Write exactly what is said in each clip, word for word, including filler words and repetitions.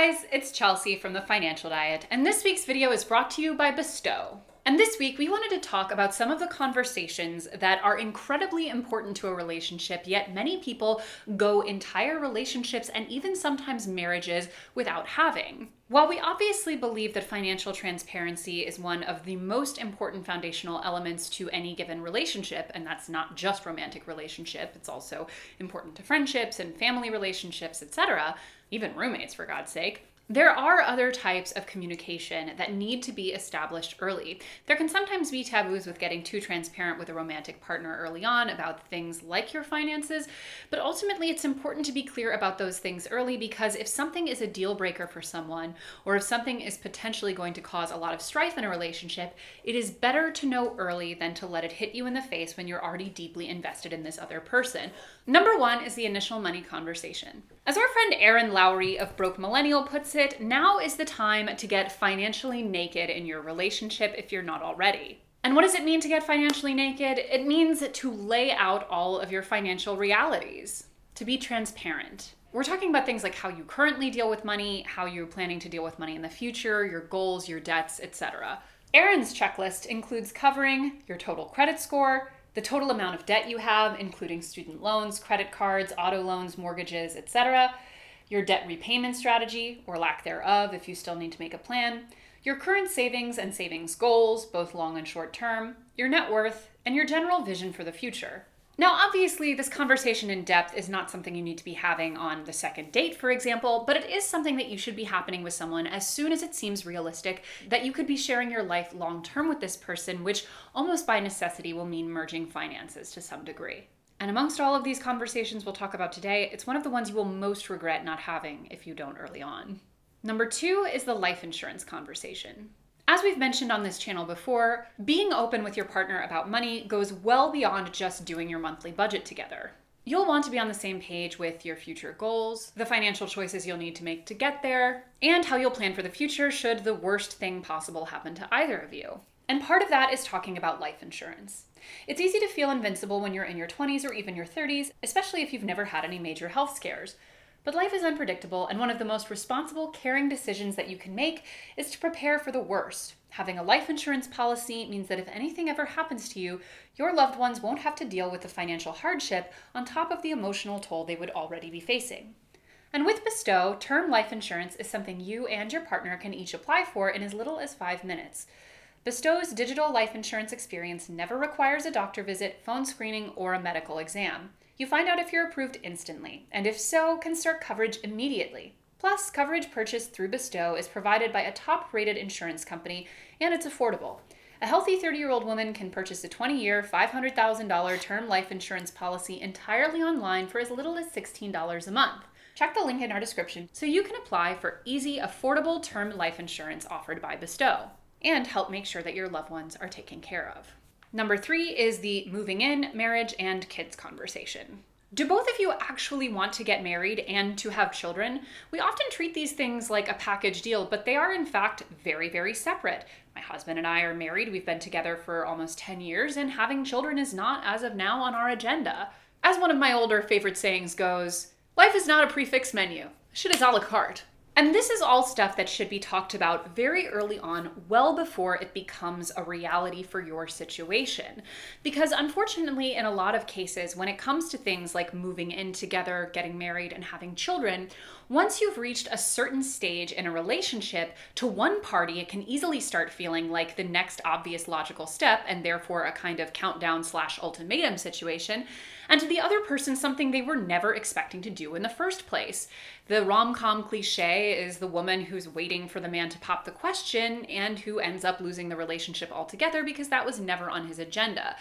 guys, it's Chelsea from The Financial Diet, and this week's video is brought to you by Bestow. And this week, we wanted to talk about some of the conversations that are incredibly important to a relationship, yet many people go entire relationships and even sometimes marriages without having. While we obviously believe that financial transparency is one of the most important foundational elements to any given relationship, and that's not just romantic relationship, it's also important to friendships and family relationships, et cetera, even roommates, for God's sake, there are other types of communication that need to be established early. There can sometimes be taboos with getting too transparent with a romantic partner early on about things like your finances, but ultimately it's important to be clear about those things early, because if something is a deal breaker for someone, or if something is potentially going to cause a lot of strife in a relationship, it is better to know early than to let it hit you in the face when you're already deeply invested in this other person. Number one is the initial money conversation. As our friend Erin Lowry of Broke Millennial puts it, It, now is the time to get financially naked in your relationship if you're not already. And what does it mean to get financially naked? It means to lay out all of your financial realities, to be transparent. We're talking about things like how you currently deal with money, how you're planning to deal with money in the future, your goals, your debts, et cetera. Erin's checklist includes covering your total credit score, the total amount of debt you have, including student loans, credit cards, auto loans, mortgages, et cetera, your debt repayment strategy, or lack thereof if you still need to make a plan, your current savings and savings goals, both long and short term, your net worth, and your general vision for the future. Now, obviously, this conversation in depth is not something you need to be having on the second date, for example, but it is something that you should be happening with someone as soon as it seems realistic that you could be sharing your life long term with this person, which almost by necessity will mean merging finances to some degree. And amongst all of these conversations we'll talk about today, it's one of the ones you will most regret not having if you don't early on. Number two is the life insurance conversation. As we've mentioned on this channel before, being open with your partner about money goes well beyond just doing your monthly budget together. You'll want to be on the same page with your future goals, the financial choices you'll need to make to get there, and how you'll plan for the future should the worst thing possible happen to either of you. And part of that is talking about life insurance. It's easy to feel invincible when you're in your twenties or even your thirties, especially if you've never had any major health scares. But life is unpredictable, and one of the most responsible, caring decisions that you can make is to prepare for the worst. Having a life insurance policy means that if anything ever happens to you, your loved ones won't have to deal with the financial hardship on top of the emotional toll they would already be facing. And with Bestow, term life insurance is something you and your partner can each apply for in as little as five minutes. Bestow's digital life insurance experience never requires a doctor visit, phone screening, or a medical exam. You find out if you're approved instantly, and if so, can start coverage immediately. Plus, coverage purchased through Bestow is provided by a top-rated insurance company, and it's affordable. A healthy thirty-year-old woman can purchase a twenty-year, five hundred thousand dollar term life insurance policy entirely online for as little as sixteen dollars a month. Check the link in our description so you can apply for easy, affordable term life insurance offered by Bestow, and help make sure that your loved ones are taken care of. Number three is the moving in, marriage, and kids conversation. Do both of you actually want to get married and to have children? We often treat these things like a package deal, but they are in fact very, very separate. My husband and I are married, we've been together for almost ten years, and having children is not, as of now, on our agenda. As one of my older favorite sayings goes, life is not a prefix menu, shit is a la carte. And this is all stuff that should be talked about very early on, well before it becomes a reality for your situation. Because unfortunately, in a lot of cases, when it comes to things like moving in together, getting married, and having children, once you've reached a certain stage in a relationship, to one party, it can easily start feeling like the next obvious logical step, and therefore a kind of countdown slash ultimatum situation, and to the other person, something they were never expecting to do in the first place. The rom-com cliche is the woman who's waiting for the man to pop the question and who ends up losing the relationship altogether because that was never on his agenda.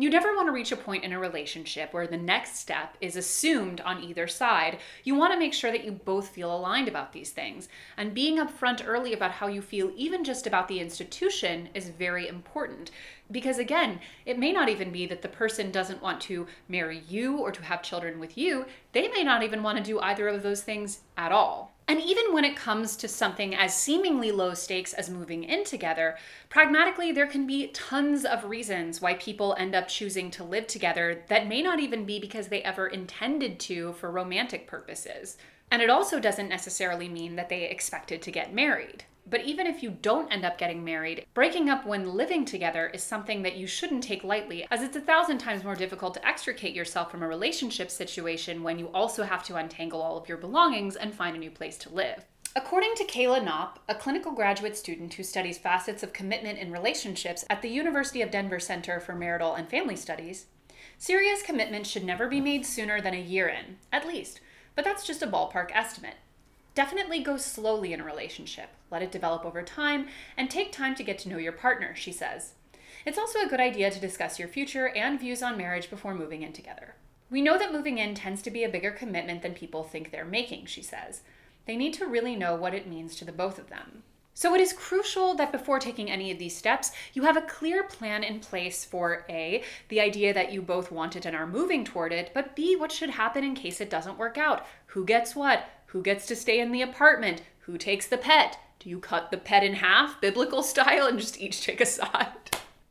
You never want to reach a point in a relationship where the next step is assumed on either side. You want to make sure that you both feel aligned about these things. And being upfront early about how you feel, even just about the institution, is very important. Because again, it may not even be that the person doesn't want to marry you or to have children with you. They may not even want to do either of those things at all. And even when it comes to something as seemingly low stakes as moving in together, pragmatically, there can be tons of reasons why people end up choosing to live together that may not even be because they ever intended to for romantic purposes. And it also doesn't necessarily mean that they expected to get married. But even if you don't end up getting married, breaking up when living together is something that you shouldn't take lightly, as it's a thousand times more difficult to extricate yourself from a relationship situation when you also have to untangle all of your belongings and find a new place to live. According to Kayla Knopp, a clinical graduate student who studies facets of commitment in relationships at the University of Denver Center for Marital and Family Studies, serious commitment should never be made sooner than a year in, at least, but that's just a ballpark estimate. Definitely go slowly in a relationship, let it develop over time, and take time to get to know your partner, she says. It's also a good idea to discuss your future and views on marriage before moving in together. We know that moving in tends to be a bigger commitment than people think they're making, she says. They need to really know what it means to the both of them. So it is crucial that before taking any of these steps, you have a clear plan in place for A, the idea that you both want it and are moving toward it, but B, what should happen in case it doesn't work out. Who gets what? Who gets to stay in the apartment? Who takes the pet? Do you cut the pet in half, biblical style, and just each take a side?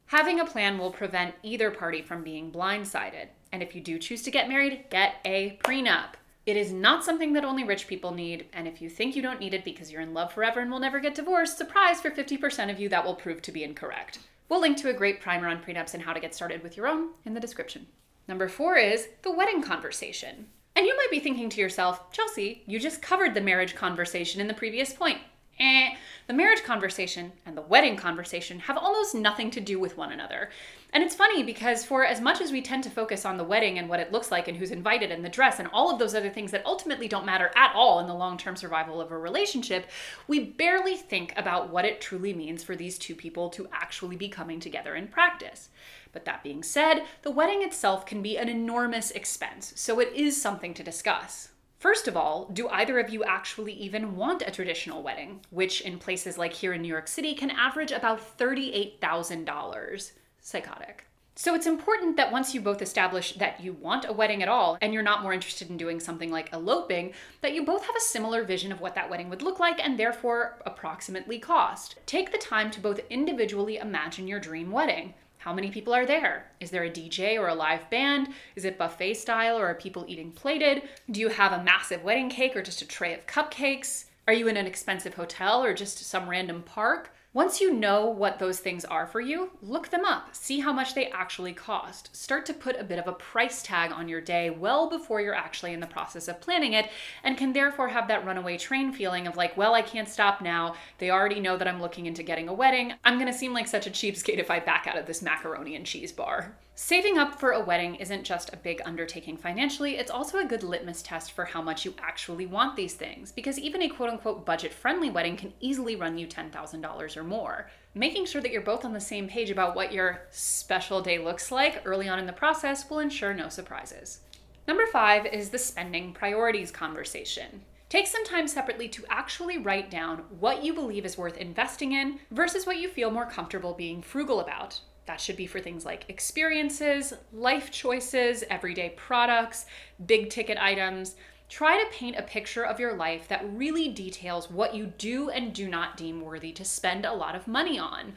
Having a plan will prevent either party from being blindsided. And if you do choose to get married, get a prenup. It is not something that only rich people need, and if you think you don't need it because you're in love forever and will never get divorced, surprise, for fifty percent of you that will prove to be incorrect. We'll link to a great primer on prenups and how to get started with your own in the description. Number four is the wedding conversation. And you might be thinking to yourself, Chelsea, you just covered the marriage conversation in the previous point. Eh, the marriage conversation and the wedding conversation have almost nothing to do with one another. And it's funny because for as much as we tend to focus on the wedding and what it looks like and who's invited and the dress and all of those other things that ultimately don't matter at all in the long-term survival of a relationship, we barely think about what it truly means for these two people to actually be coming together in practice. But that being said, the wedding itself can be an enormous expense, so it is something to discuss. First of all, do either of you actually even want a traditional wedding, which in places like here in New York City can average about thirty-eight thousand dollars? Psychotic. So it's important that once you both establish that you want a wedding at all, and you're not more interested in doing something like eloping, that you both have a similar vision of what that wedding would look like and therefore approximately cost. Take the time to both individually imagine your dream wedding. How many people are there? Is there a D J or a live band? Is it buffet style or are people eating plated? Do you have a massive wedding cake or just a tray of cupcakes? Are you in an expensive hotel or just some random park? Once you know what those things are for you, look them up, see how much they actually cost. Start to put a bit of a price tag on your day well before you're actually in the process of planning it, and can therefore have that runaway train feeling of like, well, I can't stop now. They already know that I'm looking into getting a wedding. I'm gonna seem like such a cheapskate if I back out of this macaroni and cheese bar. Saving up for a wedding isn't just a big undertaking financially, it's also a good litmus test for how much you actually want these things, because even a quote-unquote budget-friendly wedding can easily run you ten thousand dollars or more. Making sure that you're both on the same page about what your special day looks like early on in the process will ensure no surprises. Number five is the spending priorities conversation. Take some time separately to actually write down what you believe is worth investing in versus what you feel more comfortable being frugal about. That should be for things like experiences, life choices, everyday products, big ticket items. Try to paint a picture of your life that really details what you do and do not deem worthy to spend a lot of money on.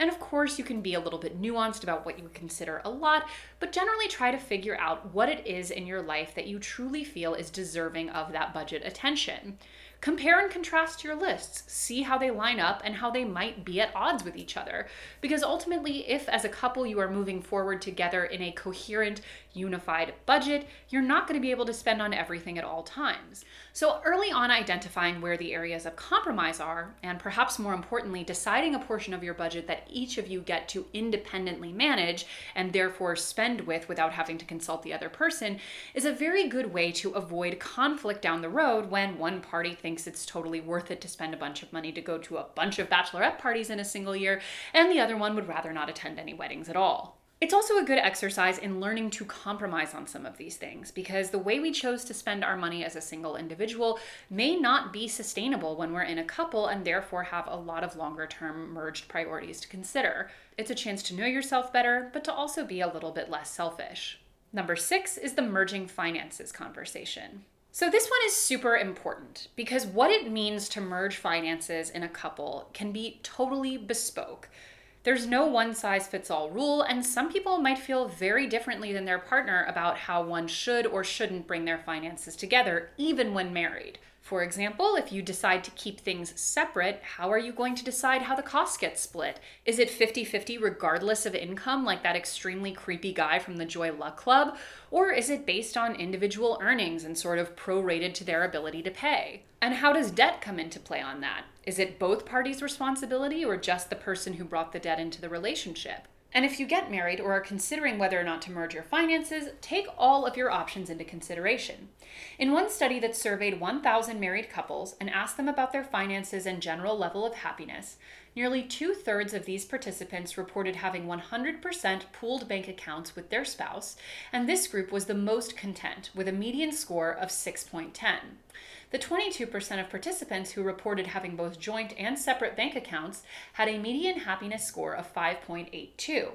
And of course, you can be a little bit nuanced about what you would consider a lot, but generally try to figure out what it is in your life that you truly feel is deserving of that budget attention. Compare and contrast your lists, see how they line up and how they might be at odds with each other. Because ultimately, if as a couple you are moving forward together in a coherent, unified budget, you're not going to be able to spend on everything at all times. So early on, identifying where the areas of compromise are, and perhaps more importantly, deciding a portion of your budget that each of you get to independently manage and therefore spend with without having to consult the other person, is a very good way to avoid conflict down the road when one party thinks it's totally worth it to spend a bunch of money to go to a bunch of bachelorette parties in a single year, and the other one would rather not attend any weddings at all. It's also a good exercise in learning to compromise on some of these things, because the way we chose to spend our money as a single individual may not be sustainable when we're in a couple and therefore have a lot of longer-term merged priorities to consider. It's a chance to know yourself better, but to also be a little bit less selfish. Number six is the merging finances conversation. So this one is super important because what it means to merge finances in a couple can be totally bespoke. There's no one-size-fits-all rule, and some people might feel very differently than their partner about how one should or shouldn't bring their finances together, even when married. For example, if you decide to keep things separate, how are you going to decide how the costs get split? Is it fifty fifty regardless of income, like that extremely creepy guy from the Joy Luck Club? Or is it based on individual earnings and sort of prorated to their ability to pay? And how does debt come into play on that? Is it both parties' responsibility or just the person who brought the debt into the relationship? And if you get married or are considering whether or not to merge your finances, take all of your options into consideration. In one study that surveyed one thousand married couples and asked them about their finances and general level of happiness, nearly two-thirds of these participants reported having one hundred percent pooled bank accounts with their spouse, and this group was the most content, with a median score of six point one zero. The twenty-two percent of participants who reported having both joint and separate bank accounts had a median happiness score of five point eight two.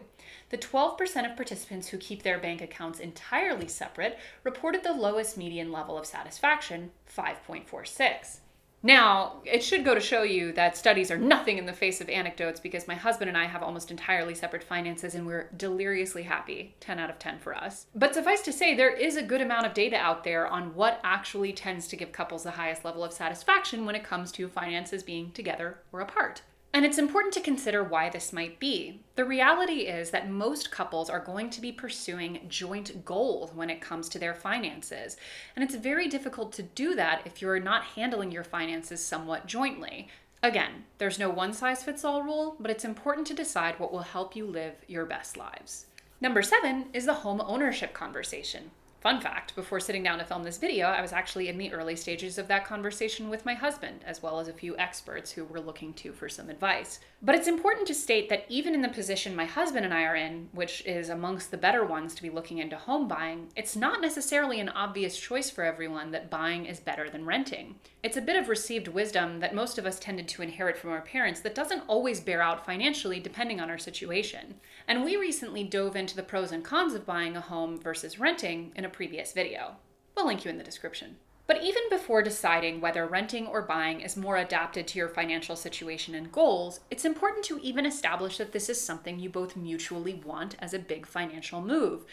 The twelve percent of participants who keep their bank accounts entirely separate reported the lowest median level of satisfaction, five point four six. Now, it should go to show you that studies are nothing in the face of anecdotes, because my husband and I have almost entirely separate finances and we're deliriously happy. ten out of ten for us. But suffice to say, there is a good amount of data out there on what actually tends to give couples the highest level of satisfaction when it comes to finances being together or apart. And it's important to consider why this might be. The reality is that most couples are going to be pursuing joint goals when it comes to their finances. And it's very difficult to do that if you're not handling your finances somewhat jointly. Again, there's no one-size-fits-all rule, but it's important to decide what will help you live your best lives. Number seven is the home ownership conversation. Fun fact, before sitting down to film this video, I was actually in the early stages of that conversation with my husband, as well as a few experts who were looking to for some advice. But it's important to state that even in the position my husband and I are in, which is amongst the better ones to be looking into home buying, it's not necessarily an obvious choice for everyone that buying is better than renting. It's a bit of received wisdom that most of us tended to inherit from our parents that doesn't always bear out financially depending on our situation. And we recently dove into the pros and cons of buying a home versus renting in a previous video. We'll link you in the description. But even before deciding whether renting or buying is more adapted to your financial situation and goals, it's important to even establish that this is something you both mutually want as a big financial move.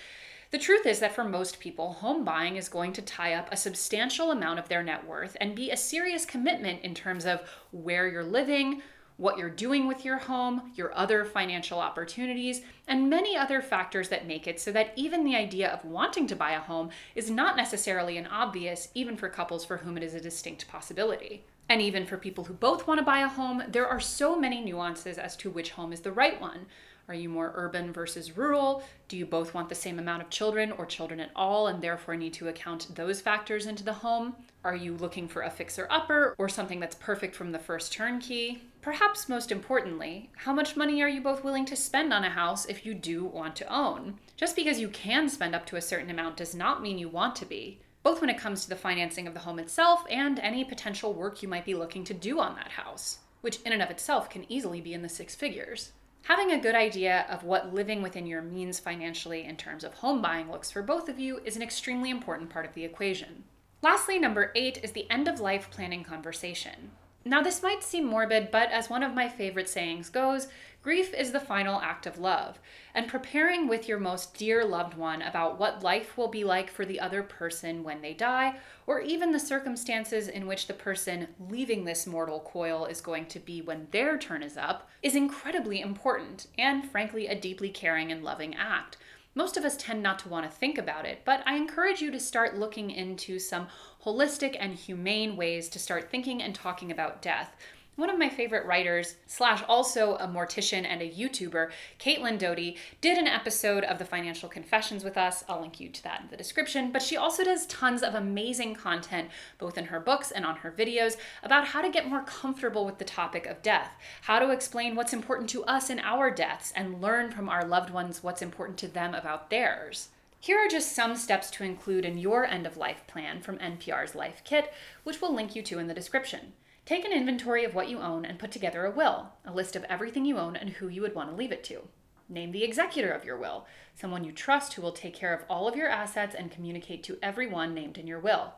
The truth is that for most people, home buying is going to tie up a substantial amount of their net worth and be a serious commitment in terms of where you're living, what you're doing with your home, your other financial opportunities, and many other factors that make it so that even the idea of wanting to buy a home is not necessarily an obvious, even for couples for whom it is a distinct possibility. And even for people who both want to buy a home, there are so many nuances as to which home is the right one. Are you more urban versus rural? Do you both want the same amount of children or children at all and therefore need to account those factors into the home? Are you looking for a fixer-upper or something that's perfect from the first turnkey? Perhaps most importantly, how much money are you both willing to spend on a house if you do want to own? Just because you can spend up to a certain amount does not mean you want to be, both when it comes to the financing of the home itself and any potential work you might be looking to do on that house, which in and of itself can easily be in the six figures. Having a good idea of what living within your means financially in terms of home buying looks for both of you is an extremely important part of the equation. Lastly, number eight is the end-of-life planning conversation. Now, this might seem morbid, but as one of my favorite sayings goes, grief is the final act of love, and preparing with your most dear loved one about what life will be like for the other person when they die, or even the circumstances in which the person leaving this mortal coil is going to be when their turn is up, is incredibly important, and frankly, a deeply caring and loving act. Most of us tend not to want to think about it, but I encourage you to start looking into some holistic and humane ways to start thinking and talking about death. One of my favorite writers, slash also a mortician and a YouTuber, Caitlin Doughty, did an episode of The Financial Confessions with us. I'll link you to that in the description, but she also does tons of amazing content, both in her books and on her videos, about how to get more comfortable with the topic of death, how to explain what's important to us in our deaths, and learn from our loved ones what's important to them about theirs. Here are just some steps to include in your end-of-life plan from N P R's Life Kit, which we'll link you to in the description. Take an inventory of what you own and put together a will, a list of everything you own and who you would want to leave it to. Name the executor of your will, someone you trust who will take care of all of your assets and communicate to everyone named in your will.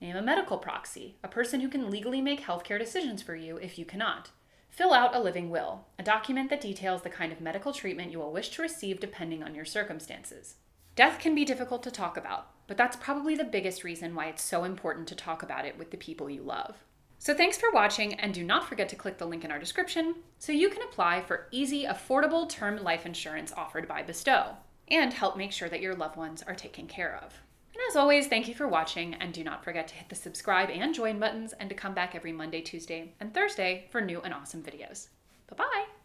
Name a medical proxy, a person who can legally make healthcare decisions for you if you cannot. Fill out a living will, a document that details the kind of medical treatment you will wish to receive depending on your circumstances. Death can be difficult to talk about, but that's probably the biggest reason why it's so important to talk about it with the people you love. So thanks for watching, and do not forget to click the link in our description so you can apply for easy, affordable term life insurance offered by Bestow, and help make sure that your loved ones are taken care of. And as always, thank you for watching, and do not forget to hit the subscribe and join buttons, and to come back every Monday, Tuesday, and Thursday for new and awesome videos. Bye-bye!